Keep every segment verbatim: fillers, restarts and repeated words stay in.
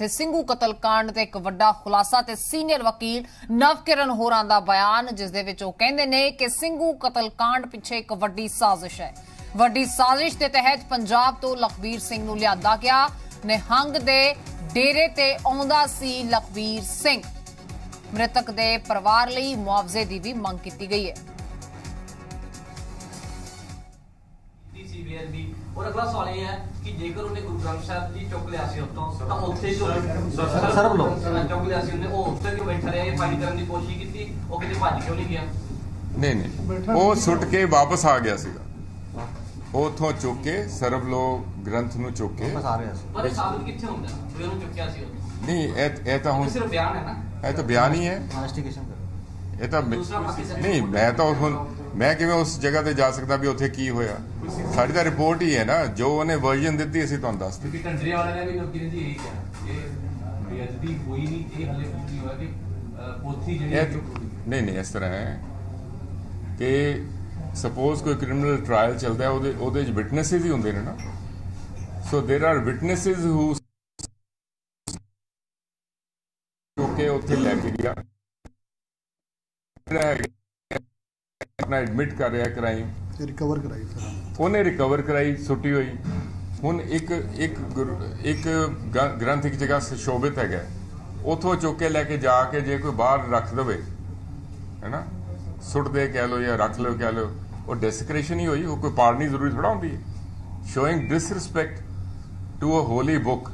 थे सिंघू कतलकांड ते एक वड्डा खुलासा ते सीनियर वकील नवकिरण होरां दा बयान जिस दे विच ओह कहंदे ने कि सिंघू कतलकांड पिछे एक वड्डी साजिश है। वड्डी साजिश दे तहत पंजाब तो लखबीर सिंह नूं लिआंदा गया। निहंग दे डेरे ते आउंदा सी लखबीर सिंह। मृतक दे परिवार लई मुआवजे दी भी मंग कीती गई है। और अगला सवाल ये है कि जेकर उन्हें गुरु ग्रंथ साहब जी चुक लिया चुक लिया बैठा रहा फाइल करने की कोशिश की भज क्यों नहीं गया? नहीं नहीं वो सुट के वापस आ गया सीगा। उथों चुक के सरब लो ग्रंथ नूं चुक के पर साबित किथे हुंदा वे नूं चुकया सी नहीं ए ए तां हुण सिर्फ बयान है ना ए तां बयान ही है इन्वेस्टिगेशन करो ए तां नहीं मैं तां हुण मैं किवें उस जगह ते जा सकदा भी उथे की होया साडी तां रिपोर्ट ही है ना जो उन्हें वर्जन दी असीं तुहानूं दस दित्ती कंजरी वाले ने भी नवकिरण जी यही कहा ये बेइज्जती कोई नहीं ये हले पूरी होया कि पोथी जेहड़ी नहीं नहीं इस तरह है कि सपोज कोई क्रिमिनल ट्रायल चलता है उदे, उदे विटनेसिस ही होंगे ना। सो देर आर विटनेसिस हू के उसे लैके गया अपना एडमिट कर रहा क्राइम रिकवर कराई उन्हें रिकवर कराई सुटी हुई हूँ एक एक, एक ग्रंथ एक जगह सुशोभित है उतों चुके लैके जाके जे कोई बाहर रख दे है ना सुट दे कह लो या रख लो कह लो और डेसिक्रेशन ही हुई वो कोई पाड़नी जरूरी थोड़ा होती है। Showing disrespect to a holy book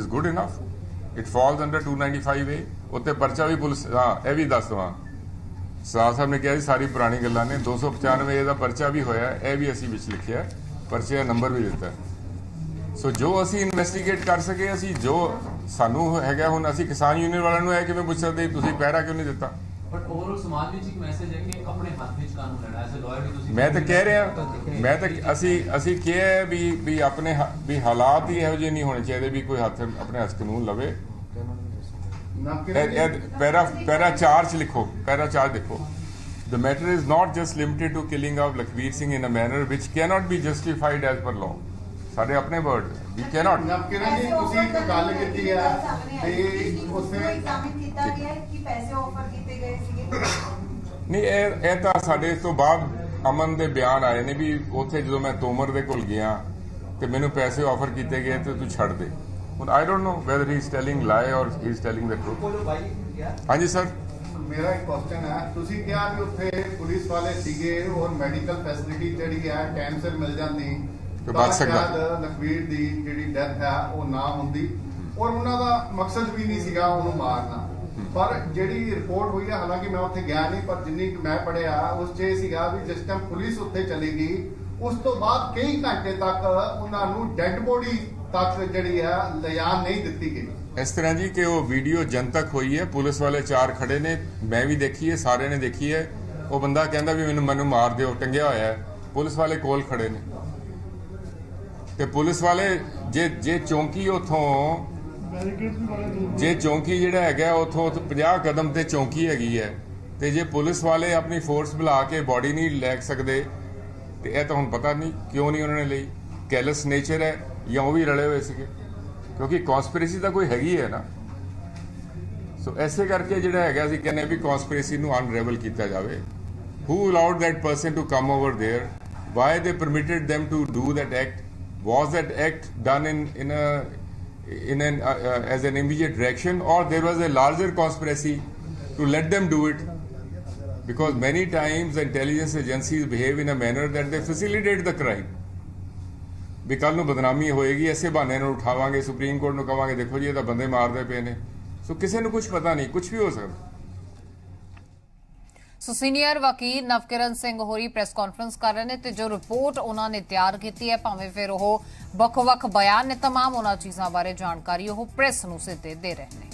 is good enough it falls under two nine five A. उत्ते परचा भी पुलिस हाँ यह भी दस देव सरदार साहब ने कहा सारी पुरानी गल्लां ने दो सौ पचानवे का परचा भी होया यह भी असी विच लिखिया परचे का नंबर भी दिता है। सो जो असी इन्वेस्टिगेट कर सके असी जो सानू हैगा हुण असी किसान यूनियन वालों नूं किवें पुछ सकदे तुसीं पैरा क्यों नहीं दिता। बट ओवरऑल समाज में एक मैसेज है कि अपने हाथ में कानून लड़ा ऐसे लॉयर भी ਤੁਸੀਂ मैं तो कह रहा मैं तो असि असि क्या है भी भी अपने भी हालात ही ਇਹੋ ਜਿਹੇ नहीं होने चाहिए भी कोई हाथ अपने हथ कानून लवे। पैरा पैरा चार्ज लिखो पैरा चार्ज देखो the matter is not just limited to killing of Lakhbir Singh in a manner which can not be justified as per law साढ़े अपने word we can not. Navkiran ji ਤੁਸੀਂ ਇੱਕ ਗੱਲ ਕੀਤੀ ਹੈ ਤੇ ਉਸੇ ਸਾਬਿਤ ਕੀਤਾ ਗਿਆ ਕਿ ਪੈਸੇ ਆਫਰ ਕੀਤੇ ਗਏ ਸੀਗੇ ਨਹੀਂ ਇਹ ਇਹ ਤਾਂ ਸਾਡੇ ਤੋਂ ਬਾਅਦ ਅਮਨ ਦੇ ਬਿਆਨ ਆਏ ਨੇ ਵੀ ਉਥੇ ਜਦੋਂ ਮੈਂ ਤੋਮਰ ਦੇ ਕੋਲ ਗਿਆ ਤੇ ਮੈਨੂੰ ਪੈਸੇ ਆਫਰ ਕੀਤੇ ਗਏ ਤੇ ਤੂੰ ਛੱਡ ਦੇ ਹੁਣ I don't know whether he is telling lie or he is telling the truth. ਹਾਂਜੀ ਸਰ मेरा एक क्वेश्चन है ਤੁਸੀਂ ਕਿਹਾ ਵੀ ਉਥੇ ਪੁਲਿਸ ਵਾਲੇ ਸੀਗੇ ਔਰ ਮੈਡੀਕਲ ਫੈਸਿਲਿਟੀ ਜਿਹੜੀ ਹੈ ਟਾਈਮ ਸਿਰ ਮਿਲ ਜਾਂਦੀ लखबीर दी जिहड़ी डेथ है वो ना हुंदी और उन्हां दा मकसद भी नहीं सीगा उहनूं मारना पर जिहड़ी रिपोर्ट हुई है हालांकि मैं उत्थे गया नहीं पर जिन्नी मैं पढ़िया उस च इह सीगा वी जिस टाइम पुलिस उत्थे चली गई उस तो बाद कई घंटे तक उहनां नूं डेड बॉडी तक जिहड़ी है लिआन नहीं दित्ती गई। इस तरह जी कि वो वीडियो जनतक हुई है पुलिस वाले चार खड़े ने मैं भी देखी है सारे ने देखी है वो बंदा कहता भी मैनूं मैनूं मार दिओ टंगिया होया है पुलिस वाले कोल खड़े ने ते पुलिस वाले जे जे चौंकी उथों जे चौंकी जिहड़ा हैगा उथों पचास कदम ते चौंकी हैगी है ते जे पुलिस वाले अपनी फोर्स बुला के बॉडी नहीं लै सकदे ते इह तां हुण पता नहीं क्यों नहीं उन्होंने लई कैलस नेचर है या वो भी रले हुए सीगे क्योंकि कॉन्सपिरेसी तां कोई हैगी है ना। सो ऐसे करके जिहड़ा हैगा असीं कहने भी कॉन्सपिरेसी नूं अनरेवल कीता जावे who allowed that person to come over there why they permitted them to do that act was that act done in in a in an uh, uh, as an immediate reaction or there was a larger conspiracy to let them do it because many times intelligence agencies behave in a manner that they facilitate the crime भी कल नूं बदनामी होएगी ऐसे बहाने नूं उठावांगे supreme court नूं कहांगे देखो जी ये तां बंदे मारदे पे ने। सो किसी नूं कुछ पता नहीं कुछ भी हो सकता। सो सीनियर वकील नवकिरण सिंह होरी प्रेस कॉन्फ्रेंस कर रहे हैं तो जो रिपोर्ट उन्होंने तैयार की है भावें फिर वह बख-बख बयान ने तमाम उन्होंने चीज़ों बारे जानकारी वो प्रेस नूं सिद्धे दे रहे हैं।